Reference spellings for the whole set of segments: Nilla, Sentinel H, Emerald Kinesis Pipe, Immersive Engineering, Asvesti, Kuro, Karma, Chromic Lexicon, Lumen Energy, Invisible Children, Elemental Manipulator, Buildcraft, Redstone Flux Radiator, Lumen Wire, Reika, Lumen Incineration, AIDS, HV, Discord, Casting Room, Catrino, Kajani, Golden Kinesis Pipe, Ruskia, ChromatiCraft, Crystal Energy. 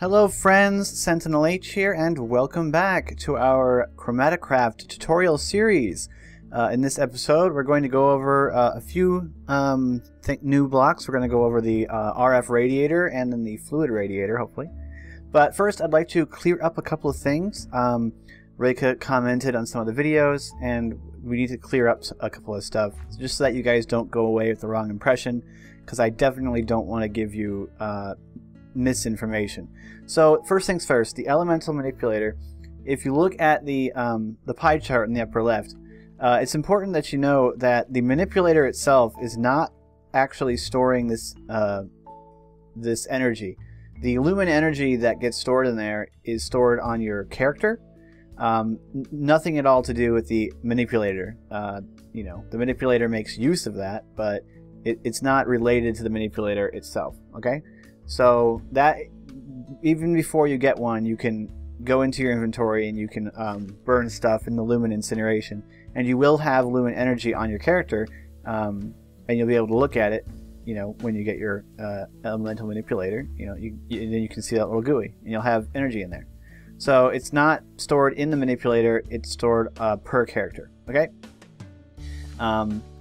Hello friends, Sentinel H here, and welcome back to our ChromatiCraft tutorial series. In this episode, we're going to go over a few new blocks. We're going to go over the RF radiator and then the fluid radiator, hopefully. But first, I'd like to clear up a couple of things. Reika commented on some of the videos, and we need to clear up a couple of stuff, just so that you guys don't go away with the wrong impression, because I definitely don't want to give you misinformation. So first things first, the elemental manipulator. If you look at the pie chart in the upper left, it's important that you know that the manipulator itself is not actually storing this this energy. The lumen energy that gets stored in there is stored on your character. Nothing at all to do with the manipulator. You know, the manipulator makes use of that, but it's not related to the manipulator itself. Okay. So that, even before you get one, you can go into your inventory and you can burn stuff in the Lumen Incineration. And you will have Lumen Energy on your character, and you'll be able to look at it, you know, when you get your Elemental Manipulator. You know, and then you can see that little GUI, and you'll have energy in there. So it's not stored in the manipulator, it's stored per character, okay?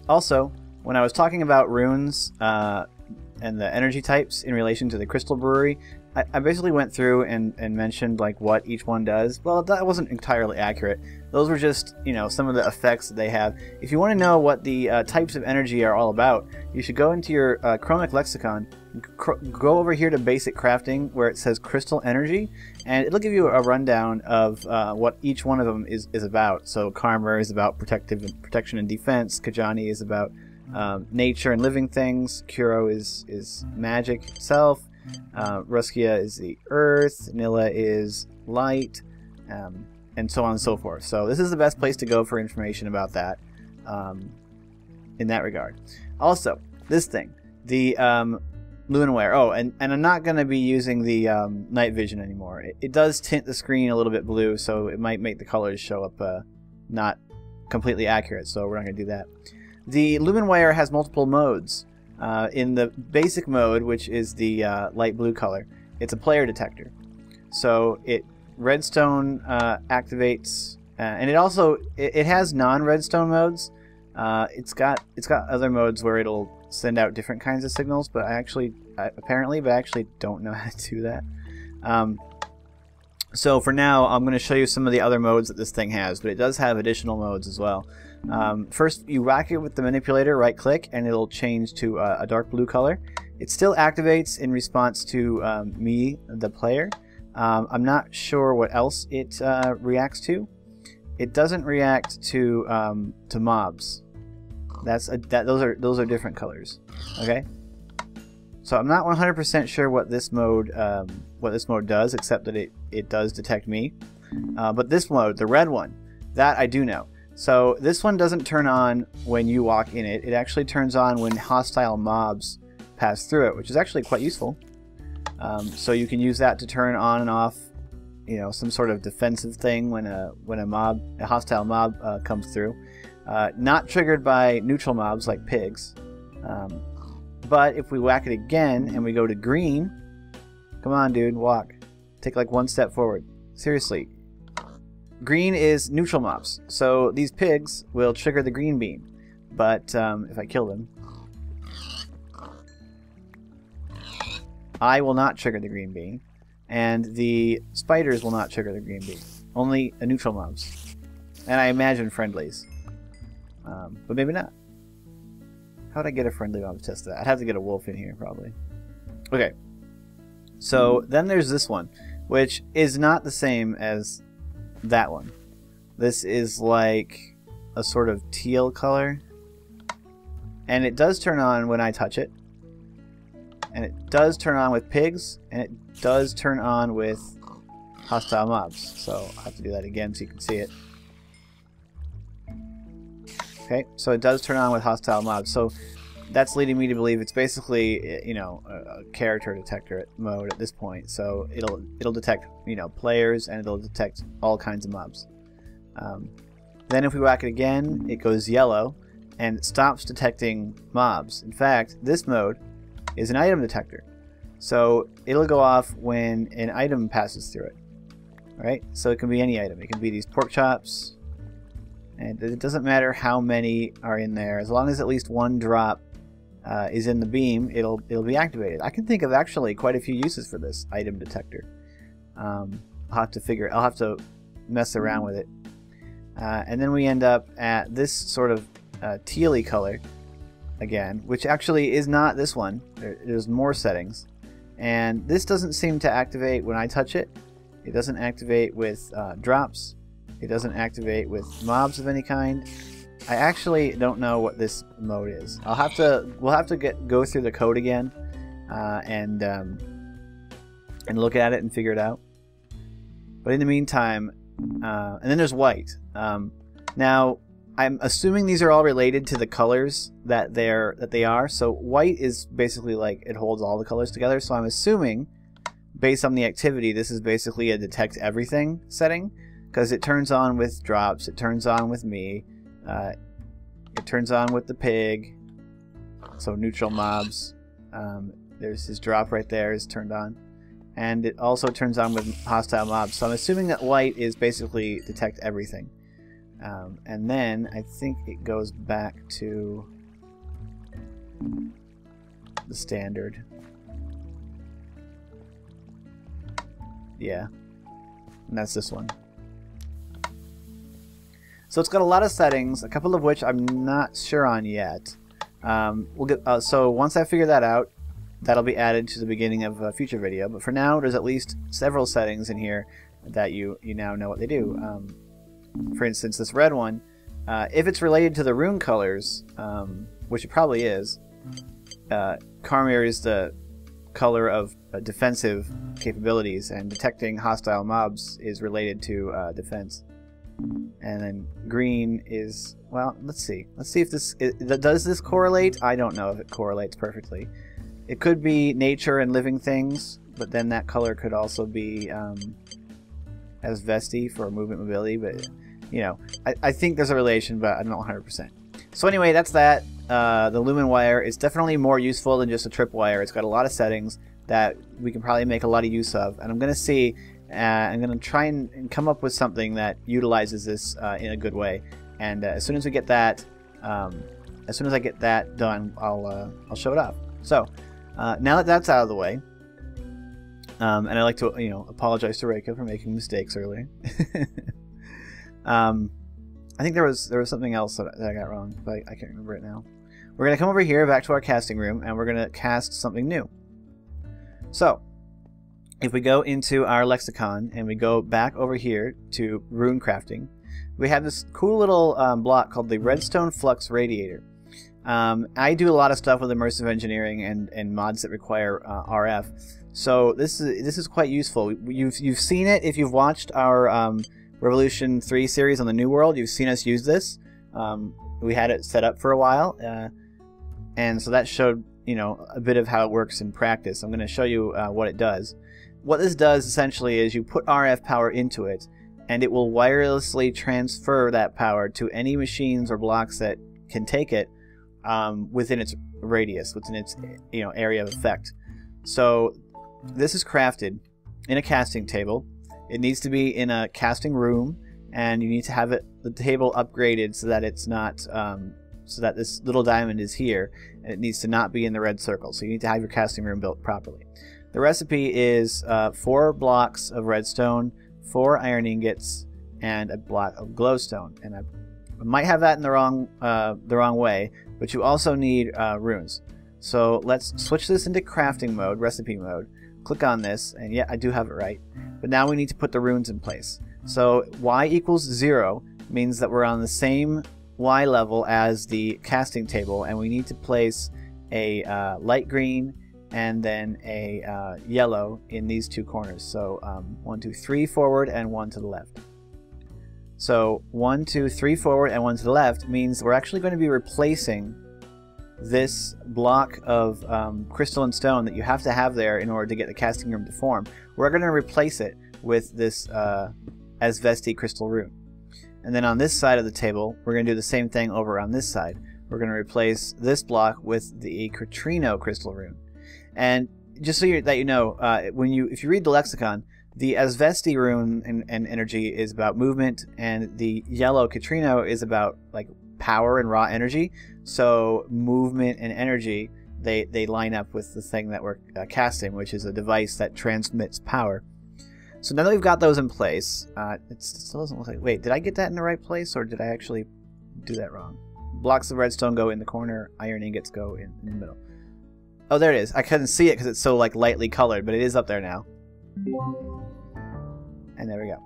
Also, when I was talking about runes, and the energy types in relation to the crystal brewery, I basically went through and mentioned like what each one does. Well, that wasn't entirely accurate. Those were just, you know, some of the effects that they have. If you want to know what the types of energy are all about, you should go into your Chromic Lexicon, go over here to Basic Crafting where it says Crystal Energy, and it'll give you a rundown of what each one of them is about. So Karma is about protection and defense, Kajani is about nature and living things, Kuro is magic itself, Ruskia is the earth, Nilla is light, and so on and so forth. So this is the best place to go for information about that, in that regard. Also, this thing, the Lumen Wire. Oh, and I'm not going to be using the night vision anymore. It does tint the screen a little bit blue, so it might make the colors show up not completely accurate, so we're not going to do that. The Lumen Wire has multiple modes. In the basic mode, which is the light blue color, it's a player detector. So it redstone activates, and it also it has non-redstone modes. It's got other modes where it'll send out different kinds of signals, but I actually don't know how to do that. So for now, I'm going to show you some of the other modes that this thing has, but it does have additional modes as well. First, you whack it with the manipulator, right-click, and it'll change to a dark blue color. It still activates in response to me, the player. I'm not sure what else it reacts to. It doesn't react to mobs. Those are different colors. Okay. So I'm not 100% sure what this mode does, except that it does detect me. But this mode, the red one, that I do know. So this one doesn't turn on when you walk in it. It actually turns on when hostile mobs pass through it, which is actually quite useful. So you can use that to turn on and off, you know, some sort of defensive thing when a hostile mob comes through. Not triggered by neutral mobs like pigs. But if we whack it again and we go to green, come on, dude, walk. Take like one step forward. Seriously. Green is neutral mobs, so these pigs will trigger the green beam, but if I kill them, I will not trigger the green beam, and the spiders will not trigger the green beam. Only neutral mobs, and I imagine friendlies, but maybe not. How would I get a friendly mob to test that? I'd have to get a wolf in here, probably. Okay, so then there's this one, which is not the same as that one. This is like a sort of teal color, and it does turn on when I touch it, and it does turn on with pigs, and it does turn on with hostile mobs. So I'll have to do that again so you can see it. Okay, so it does turn on with hostile mobs, so that's leading me to believe it's basically, you know, a character detector mode at this point. So it'll detect, you know, players, and it'll detect all kinds of mobs. Then if we whack it again, it goes yellow and stops detecting mobs. In fact, this mode is an item detector. So it'll go off when an item passes through it. Right? So it can be any item. It can be these pork chops. And it doesn't matter how many are in there. As long as at least one drop is in the beam, it'll be activated. I can think of actually quite a few uses for this item detector. I'll have to mess around with it. And then we end up at this sort of tealy color again, which actually is not this one. There's more settings. And this doesn't seem to activate when I touch it. It doesn't activate with drops. It doesn't activate with mobs of any kind. I actually don't know what this mode is. We'll have to go through the code again and look at it and figure it out. But in the meantime, and then there's white. Now I'm assuming these are all related to the colors that they are. So white is basically like it holds all the colors together. So I'm assuming, based on the activity, this is basically a detect everything setting. Because it turns on with drops, it turns on with me, it turns on with the pig, so neutral mobs, there's his drop right there is turned on, and it also turns on with hostile mobs, so I'm assuming that white is basically detect everything. And then I think it goes back to the standard. Yeah, and that's this one. So it's got a lot of settings, a couple of which I'm not sure on yet. So once I figure that out, that'll be added to the beginning of a future video. But for now, there's at least several settings in here that you now know what they do. For instance, this red one, if it's related to the rune colors, which it probably is, Karma is the color of defensive capabilities, and detecting hostile mobs is related to defense. And then green is, well, let's see if this does this correlate. I don't know if it correlates perfectly. It could be nature and living things, but then that color could also be Asvesti for movement mobility. But you know, I think there's a relation, but I'm not 100%. So anyway, that's that. The Lumen Wire is definitely more useful than just a trip wire. It's got a lot of settings that we can probably make a lot of use of, and I'm gonna see. I'm going to try and come up with something that utilizes this in a good way, and as soon as I get that done, I'll show it off. So now that that's out of the way, and I'd like to apologize to Reika for making mistakes earlier. I think there was something else that I got wrong, but I can't remember it now. We're going to come over here back to our casting room, and we're going to cast something new. So if we go into our lexicon and we go back over here to rune crafting, we have this cool little block called the Redstone Flux Radiator. I do a lot of stuff with immersive engineering and mods that require RF, so this is quite useful. You've seen it if you've watched our Revolution 3 series on the New World. You've seen us use this. We had it set up for a while, and so that showed a bit of how it works in practice. I'm going to show you what it does. What this does essentially is you put RF power into it, and it will wirelessly transfer that power to any machines or blocks that can take it within its radius, within its area of effect. So this is crafted in a casting table. It needs to be in a casting room, and you need to have the table upgraded so that it's not so that this little diamond is here, and it needs to not be in the red circle. So you need to have your casting room built properly. The recipe is 4 blocks of redstone, 4 iron ingots, and a block of glowstone. And I might have that in the wrong way, but you also need runes. So let's switch this into crafting mode, recipe mode. Click on this, and yeah, I do have it right. But now we need to put the runes in place. So y = 0 means that we're on the same y level as the casting table, and we need to place a light green and then a yellow in these two corners. So 1, 2, 3 forward and 1 to the left. So 1, 2, 3 forward and 1 to the left means we're actually going to be replacing this block of crystalline stone that you have to have there in order to get the casting room to form. We're going to replace it with this Asvesti crystal rune. And then on this side of the table, we're going to do the same thing over on this side. We're going to replace this block with the Catrino crystal rune. And just so that you know, if you read the lexicon, the Asvesti rune and energy is about movement, and the yellow Catrino is about like power and raw energy. So movement and energy, they line up with the thing that we're casting, which is a device that transmits power. So now that we've got those in place, it still doesn't look like... Wait, did I get that in the right place, or did I actually do that wrong? Blocks of redstone go in the corner, iron ingots go in the middle. Oh, there it is. I couldn't see it because it's so like lightly colored, but it is up there now. And there we go.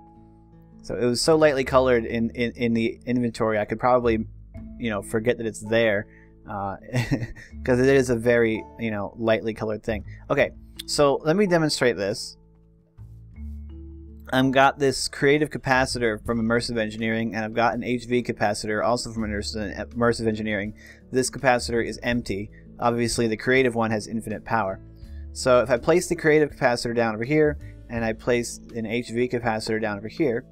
So it was so lightly colored in the inventory, I could probably, you know, forget that it's there, because it is a very, you know, lightly colored thing. Okay, so let me demonstrate this. I've got this creative capacitor from Immersive Engineering, and I've got an HV capacitor also from Immersive Engineering. This capacitor is empty. Obviously, the creative one has infinite power. So if I place the creative capacitor down over here, and I place an HV capacitor down over here,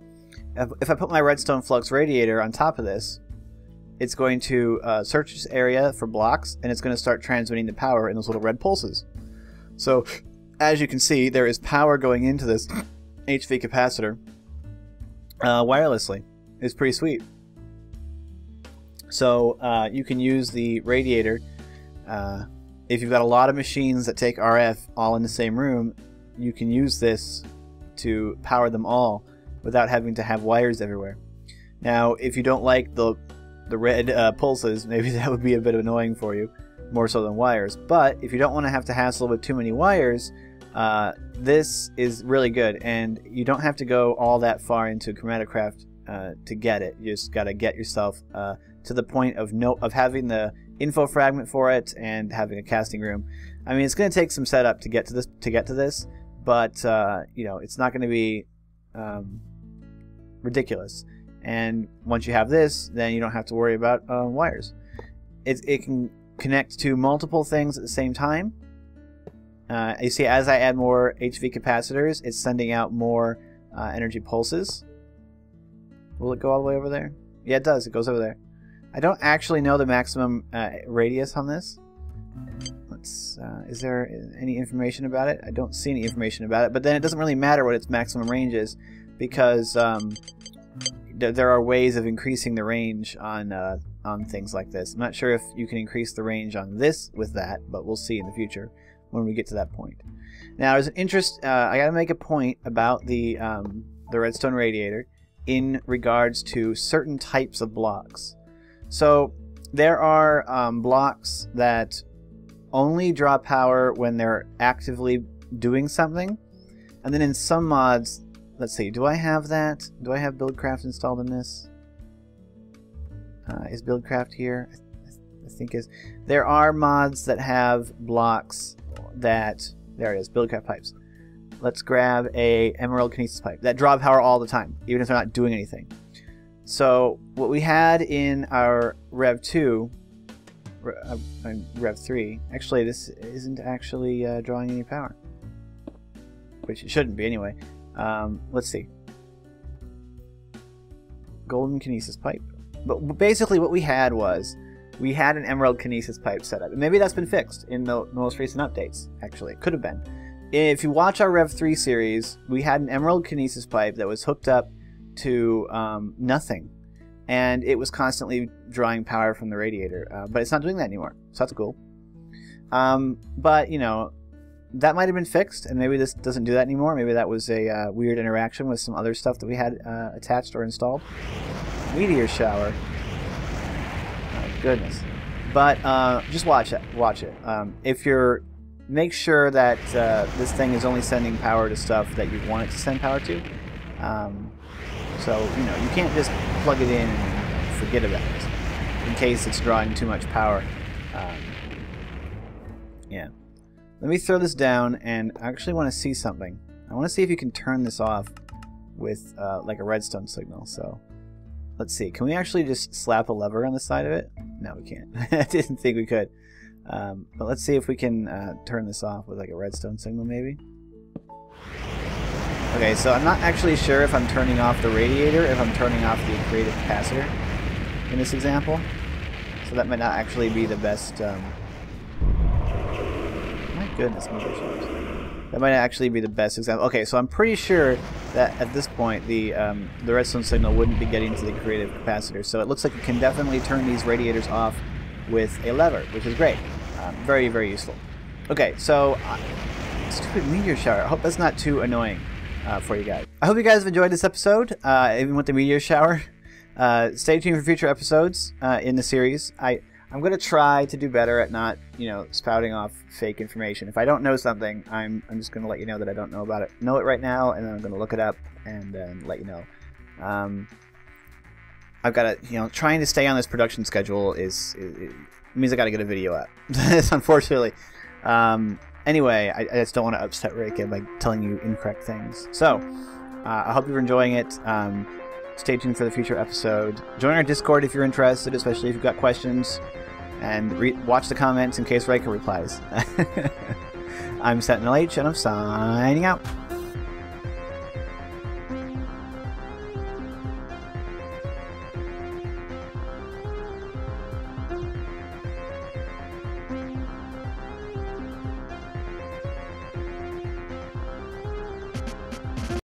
if I put my redstone flux radiator on top of this, it's going to search this area for blocks, and it's going to start transmitting the power in those little red pulses. So, as you can see, there is power going into this HV capacitor wirelessly. It's pretty sweet. So, you can use the radiator. If you've got a lot of machines that take RF all in the same room, you can use this to power them all without having to have wires everywhere. Now, if you don't like the red pulses, maybe that would be a bit annoying for you, more so than wires. But if you don't want to have to hassle with too many wires, this is really good, and you don't have to go all that far into ChromatiCraft to get it. You just got to get yourself to the point of having the info fragment for it and having a casting room. I mean, it's going to take some setup to get to this, but you know, it's not going to be ridiculous. And once you have this, then you don't have to worry about wires. It can connect to multiple things at the same time. You see, as I add more HV capacitors, it's sending out more energy pulses. Will it go all the way over there? Yeah, it does. It goes over there. I don't actually know the maximum radius on this. Let's, is there any information about it? I don't see any information about it, but then it doesn't really matter what its maximum range is, because there are ways of increasing the range on things like this. I'm not sure if you can increase the range on this with that, but we'll see in the future when we get to that point. Now, there's an interest, I gotta make a point about the redstone radiator in regards to certain types of blocks. So there are blocks that only draw power when they're actively doing something. And then in some mods, let's see, do I have that? Do I have Buildcraft installed in this? Is Buildcraft here? I think is. There are mods that have blocks that, there it is, Buildcraft pipes. Let's grab a Emerald Kinesis Pipe that draw power all the time, even if they're not doing anything. So what we had in our Rev 2, Rev 3, actually this isn't actually drawing any power, which it shouldn't be anyway. Let's see. Golden Kinesis Pipe. But basically what we had was, we had an Emerald Kinesis Pipe set up. And maybe that's been fixed in the most recent updates, actually. It could have been. If you watch our Rev 3 series, we had an Emerald Kinesis Pipe that was hooked up to nothing, and it was constantly drawing power from the radiator, but it's not doing that anymore, so that's cool. But you know, that might have been fixed, and maybe this doesn't do that anymore. Maybe that was a weird interaction with some other stuff that we had attached or installed. Meteor shower, oh goodness. But just watch it. If you're, make sure that this thing is only sending power to stuff that you want it to send power to. So, you know, you can't just plug it in and forget about it in case it's drawing too much power. Yeah. Let me throw this down, and I actually want to see something. I want to see if you can turn this off with, like, a redstone signal. So, let's see. Can we actually just slap a lever on the side of it? No, we can't. I didn't think we could. But let's see if we can turn this off with, like, a redstone signal, maybe. Okay, so I'm not actually sure if I'm turning off the radiator, if I'm turning off the creative capacitor in this example. So that might not actually be the best... My Goodness gracious. That might actually be the best example. Okay, so I'm pretty sure that at this point the redstone signal wouldn't be getting to the creative capacitor. So it looks like you can definitely turn these radiators off with a lever, which is great. Very, very useful. Okay, so stupid meteor shower. I hope that's not too annoying for you guys. I hope you guys have enjoyed this episode, even with the meteor shower. Stay tuned for future episodes in the series. I'm going to try to do better at not, you know, spouting off fake information. If I don't know something, I'm just going to let you know that I don't know about it. Know it right now, and then I'm going to look it up and then let you know. I've got to, you know, trying to stay on this production schedule is means I got to get a video up. Unfortunately. Anyway, I just don't want to upset Reika by telling you incorrect things. So, I hope you're enjoying it. Stay tuned for the future episode. Join our Discord if you're interested, especially if you've got questions. And watch the comments in case Reika replies. I'm Sentinel H, and I'm signing out.